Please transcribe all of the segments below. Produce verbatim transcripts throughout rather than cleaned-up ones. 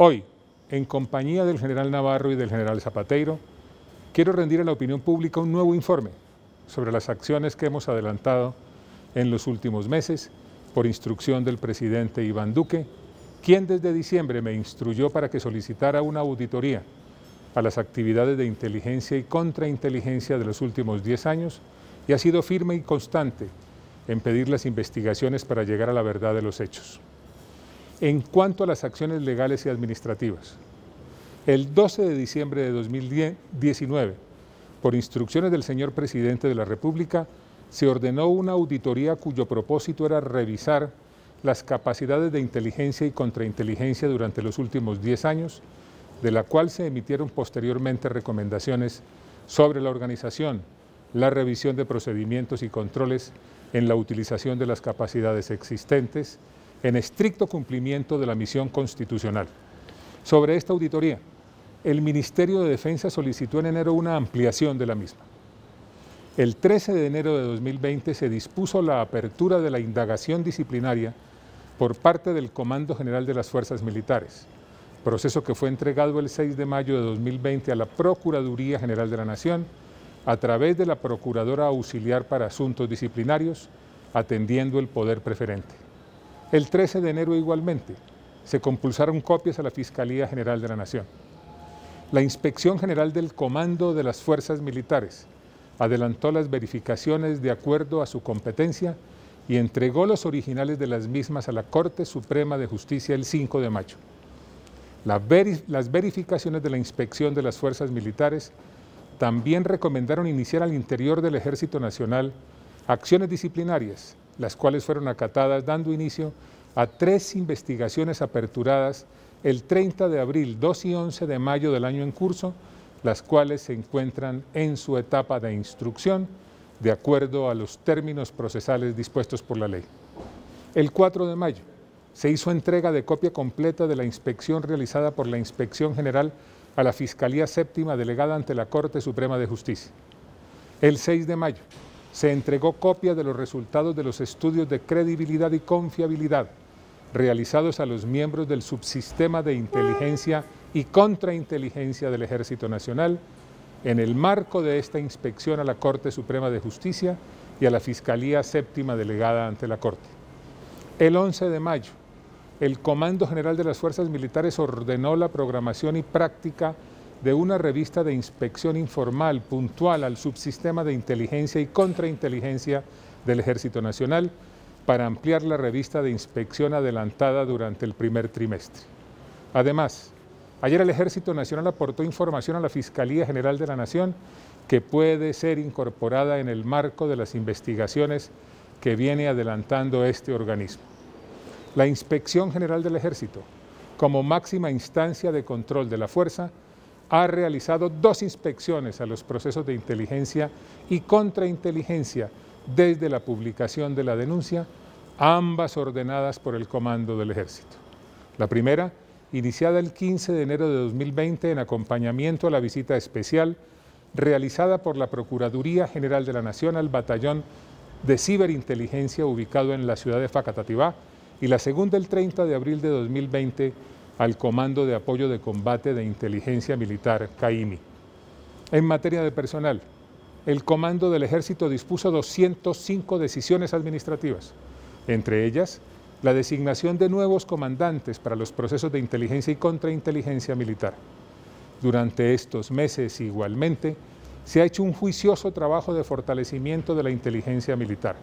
Hoy, en compañía del general Navarro y del general Zapateiro, quiero rendir a la opinión pública un nuevo informe sobre las acciones que hemos adelantado en los últimos meses por instrucción del presidente Iván Duque, quien desde diciembre me instruyó para que solicitara una auditoría a las actividades de inteligencia y contrainteligencia de los últimos diez años y ha sido firme y constante en pedir las investigaciones para llegar a la verdad de los hechos. En cuanto a las acciones legales y administrativas, el doce de diciembre de dos mil diecinueve, por instrucciones del señor presidente de la República, se ordenó una auditoría cuyo propósito era revisar las capacidades de inteligencia y contrainteligencia durante los últimos diez años, de la cual se emitieron posteriormente recomendaciones sobre la organización, la revisión de procedimientos y controles en la utilización de las capacidades existentes, en estricto cumplimiento de la misión constitucional. Sobre esta auditoría, el Ministerio de Defensa solicitó en enero una ampliación de la misma. El trece de enero de dos mil veinte se dispuso la apertura de la indagación disciplinaria por parte del Comando General de las Fuerzas Militares, proceso que fue entregado el seis de mayo de dos mil veinte a la Procuraduría General de la Nación a través de la Procuradora Auxiliar para Asuntos Disciplinarios, atendiendo el poder preferente. El trece de enero igualmente se compulsaron copias a la Fiscalía General de la Nación. La Inspección General del Comando de las Fuerzas Militares adelantó las verificaciones de acuerdo a su competencia y entregó los originales de las mismas a la Corte Suprema de Justicia el cinco de mayo. La veri- las verificaciones de la Inspección de las Fuerzas Militares también recomendaron iniciar al interior del Ejército Nacional acciones disciplinarias, las cuales fueron acatadas dando inicio a tres investigaciones aperturadas el treinta de abril, dos y once de mayo del año en curso, las cuales se encuentran en su etapa de instrucción de acuerdo a los términos procesales dispuestos por la ley. El cuatro de mayo se hizo entrega de copia completa de la inspección realizada por la Inspección General a la Fiscalía Séptima delegada ante la Corte Suprema de Justicia. El seis de mayo se entregó copia de los resultados de los estudios de credibilidad y confiabilidad realizados a los miembros del subsistema de inteligencia y contrainteligencia del Ejército Nacional en el marco de esta inspección a la Corte Suprema de Justicia y a la Fiscalía Séptima delegada ante la Corte. El once de mayo, el Comando General de las Fuerzas Militares ordenó la programación y práctica de una revista de inspección informal puntual al subsistema de inteligencia y contrainteligencia del Ejército Nacional para ampliar la revista de inspección adelantada durante el primer trimestre. Además, ayer el Ejército Nacional aportó información a la Fiscalía General de la Nación que puede ser incorporada en el marco de las investigaciones que viene adelantando este organismo. La Inspección General del Ejército, como máxima instancia de control de la fuerza, ha realizado dos inspecciones a los procesos de inteligencia y contrainteligencia desde la publicación de la denuncia, ambas ordenadas por el Comando del Ejército. La primera, iniciada el quince de enero de dos mil veinte en acompañamiento a la visita especial realizada por la Procuraduría General de la Nación al Batallón de Ciberinteligencia ubicado en la ciudad de Facatativá, y la segunda el treinta de abril de dos mil veinte al Comando de Apoyo de Combate de Inteligencia Militar, CAIMI. En materia de personal, el Comando del Ejército dispuso doscientas cinco decisiones administrativas, entre ellas la designación de nuevos comandantes para los procesos de inteligencia y contrainteligencia militar. Durante estos meses, igualmente, se ha hecho un juicioso trabajo de fortalecimiento de la inteligencia militar.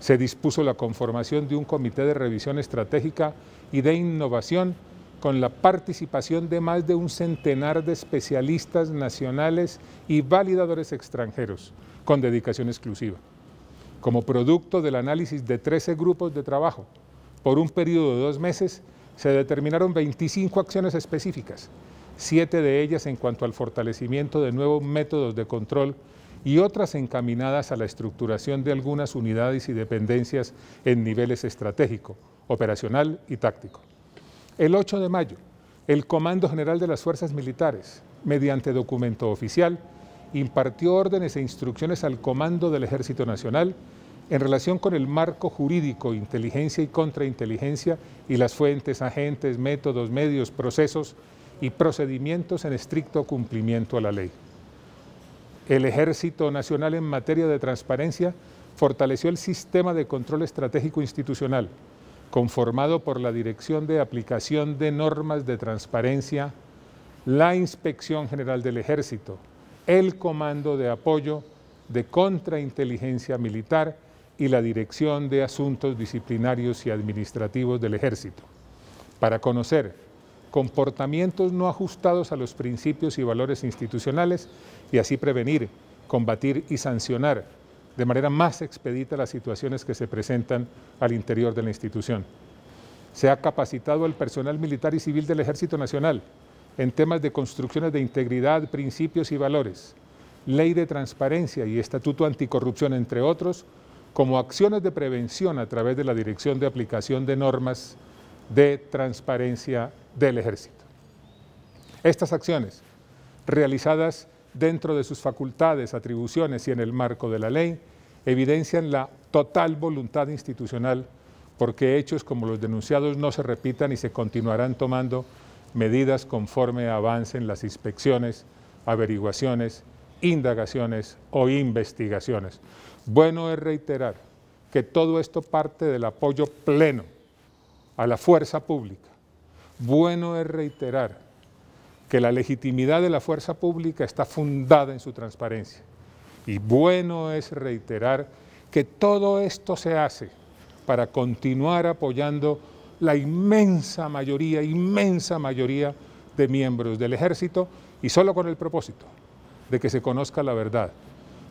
Se dispuso la conformación de un comité de revisión estratégica y de innovación con la participación de más de un centenar de especialistas nacionales y validadores extranjeros, con dedicación exclusiva. Como producto del análisis de trece grupos de trabajo, por un periodo de dos meses se determinaron veinticinco acciones específicas, siete de ellas en cuanto al fortalecimiento de nuevos métodos de control y otras encaminadas a la estructuración de algunas unidades y dependencias en niveles estratégico, operacional y táctico. El ocho de mayo, el Comando General de las Fuerzas Militares, mediante documento oficial, impartió órdenes e instrucciones al Comando del Ejército Nacional en relación con el marco jurídico, inteligencia y contrainteligencia y las fuentes, agentes, métodos, medios, procesos y procedimientos en estricto cumplimiento a la ley. El Ejército Nacional en materia de transparencia fortaleció el sistema de control estratégico institucional, conformado por la Dirección de Aplicación de Normas de Transparencia, la Inspección General del Ejército, el Comando de Apoyo de Contrainteligencia Militar y la Dirección de Asuntos Disciplinarios y Administrativos del Ejército, para conocer comportamientos no ajustados a los principios y valores institucionales y así prevenir, combatir y sancionar de manera más expedita las situaciones que se presentan al interior de la institución. Se ha capacitado al personal militar y civil del Ejército Nacional en temas de construcciones de integridad, principios y valores, ley de transparencia y estatuto anticorrupción, entre otros, como acciones de prevención a través de la Dirección de Aplicación de Normas de Transparencia del Ejército. Estas acciones, realizadas dentro de sus facultades, atribuciones y en el marco de la ley, evidencian la total voluntad institucional porque hechos como los denunciados no se repitan y se continuarán tomando medidas conforme avancen las inspecciones, averiguaciones, indagaciones o investigaciones. Bueno es reiterar que todo esto parte del apoyo pleno a la fuerza pública. Bueno es reiterar que la legitimidad de la fuerza pública está fundada en su transparencia. Y bueno es reiterar que todo esto se hace para continuar apoyando la inmensa mayoría, inmensa mayoría de miembros del Ejército, y solo con el propósito de que se conozca la verdad.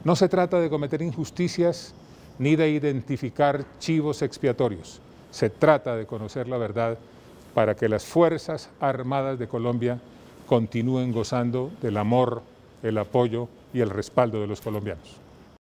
No se trata de cometer injusticias ni de identificar chivos expiatorios. Se trata de conocer la verdad para que las Fuerzas Armadas de Colombia continúen gozando del amor, el apoyo y el respaldo de los colombianos.